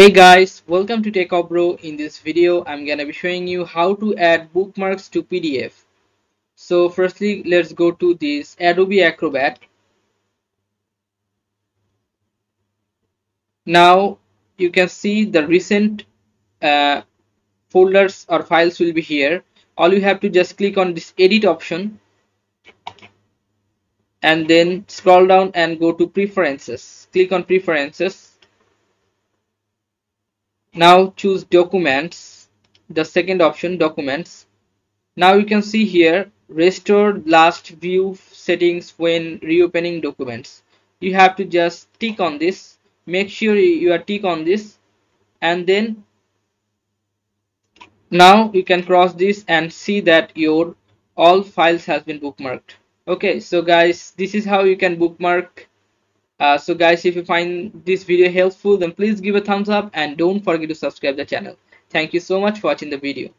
Hey guys, welcome to Techavro. In this video I'm gonna be showing you how to add bookmarks to PDF. So firstly, let's go to this Adobe Acrobat. Now you can see the recent folders or files will be here. All you have to just click on this edit option and then scroll down and go to preferences. Click on preferences. Now choose documents, the second option, documents. Now you can see here restore last view settings when reopening documents. You have to just tick on this, make sure you are tick on this, and then now you can cross this and see that your all files has been bookmarked. Okay, so guys, this is how you can bookmark. So guys, if you find this video helpful, then please give a thumbs up and don't forget to subscribe the channel. Thank you so much for watching the video.